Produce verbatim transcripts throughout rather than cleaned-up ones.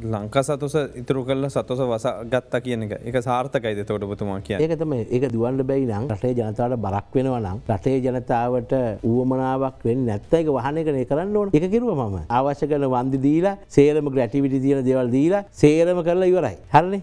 ලංකා සතොස ඉතුරු කරලා සතොස වසා ගත්තා කියන එක. ඒක සාර්ථකයිද එතකොට ඔබතුමා කියන්නේ? ඒක තමයි. ඒක දුවන්න බැයි නම් රටේ ජනතාවට බරක් වෙනවා නම් රටේ ජනතාවට ඌමනාවක් වෙන්නේ නැත්නම් ඒක වහන එක නේ කරන්න ඕනේ. ඒක කිරුවා මම. අවශ්‍ය කරන වන්දි දීලා, සේරම ග්‍රැටිවිටි දින දේවල් දීලා, සේරම කරලා ඉවරයි. හරිනේ?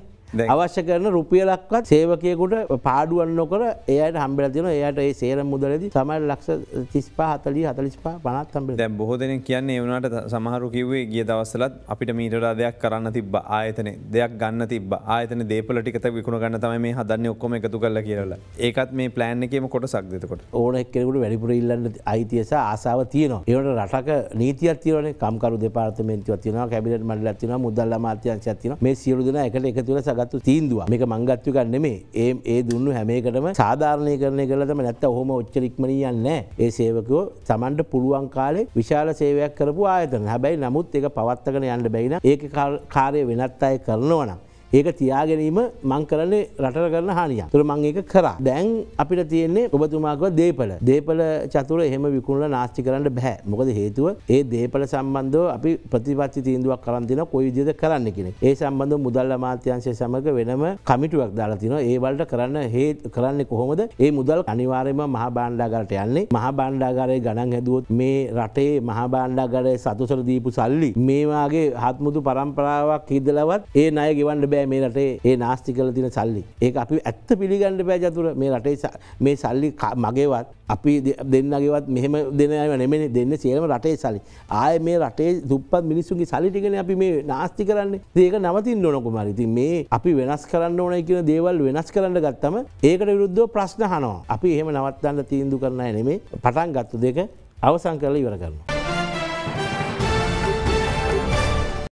අවශ්‍ය කරන රුපියලක්වත් සේවකයෙකුට පාඩුවක් නොකර එයාට හම්බෙලා තියෙනවා. එයාට ඒ සේරම මුදලෙදි සමහර ලක්ෂ තිස් පහ, හතළිස්, හතළිස් පහ, පනස් හම්බෙලා. දැන් බොහෝ දෙනෙක් කියන්නේ ඒ වුණාට සමහරු කිව්වේ ගිය දවස්වලත් අපිට මීට වඩා දෙයක් කරන්න තිබ්බා ආයතනේ. දෙයක් ගන්න තිබ්බා. ආයතනේ දේපල ටික තව විකුණ ගන්න තමයි මේ හදන්නේ ඔක්කොම එකතු කරලා කියලා. ඒකත් මේ plan එකේම කොටසක්ද එතකොට? ඕන එක්කෙනෙකුට වැඩිපුර ඉල්ලන්න අයිතිය සහ ආසාව තියෙනවා. ඒකට රටක නීතියක් තියෙනවානේ. කම්කරු දෙපාර්තමේන්තුවක් තියෙනවා, කැබිනට් මණ්ඩලයක් තියෙනවා, මුදල් අමාත්‍යාංශයක් තියෙනවා. මේ සියලු දෙනා එකට එකතු වෙලා ගත්තු තීන්දුව. මේක මං ගත්තු ගන්න නෙමෙයි. ඒ ඒ දුන්නු හැම එකටම සාධාරණීකරණය කරලා තමයි. නැත්තම් ඔහොම ඔච්චර ඉක්මනින් යන්නේ නැහැ. ඒ සේවකයෝ Tamanට පුළුවන් කාලේ විශාල සේවයක් කරපු ආයතන. හැබැයි නමුත් ඒක පවත්වාගෙන යන්න බැරි නම් ඒක කාර්ය වෙනත් අය කරනවා නම් ඒක තියා ගැනීම මං කරන්නේ රටට කරන හානියක්. ඒතර මං ඒක කරා. දැන් අපිට තියෙන්නේ ඔබතුමා කිව්වා දේපල. දේපල චතුර එහෙම විකුණලා නාස්ති කරන්න බෑ. මොකද හේතුව ඒ දේපල සම්බන්ධව අපි ප්‍රතිපත්ති තීන්දුවක් කරන් දෙනවා කොයි විදිහද කරන්න කියන එක. ඒ සම්බන්ධව මුදල් අමාත්‍යාංශය සමග වෙනම කමිටුවක් දාලා තිනවා. ඒ වලට කරන්න හේතු කරන්නේ කොහොමද? ඒ මුදල් අනිවාර්යයෙන්ම මහා භාණ්ඩාගාරයට යන්නේ. මහා භාණ්ඩාගාරයේ ගණන් හැදුවොත් මේ රටේ මහා භාණ්ඩාගාරයේ සතුටට දීපු සල්ලි මේ වාගේ හත්මුතු පරම්පරාවක් ඉදලවත් ඒ ණය ගෙවන්න බෑ. මේ රටේ ඒ නාස්ති කරලා තියෙන සල්ලි ඒක අපි ඇත්ත පිළිගන්න බෑ චතුර. මේ රටේ මේ සල්ලි මගේවත් අපි දෙන්නගේවත් මෙහෙම දෙන අය නෙමෙයි දෙන්නේ. සියලුම රටේ සල්ලි ආයේ මේ රටේ දුප්පත් මිනිස්සුන්ගේ සල්ලි ටිකනේ අපි මේ නාස්ති කරන්නේ. ඒක නවතින්න ඕන කොහොම හරි. ඉතින් මේ අපි වෙනස් කරන්න ඕනයි කියන දේවල් වෙනස් කරන්න ගත්තම ඒකට විරුද්ධව ප්‍රශ්න අහනවා. අපි එහෙම නවත්තන්න තීන්දුව කරන්න නෙමෙයි. පටන් ගත්ත දෙක අවසන් කරලා ඉවර කරනවා.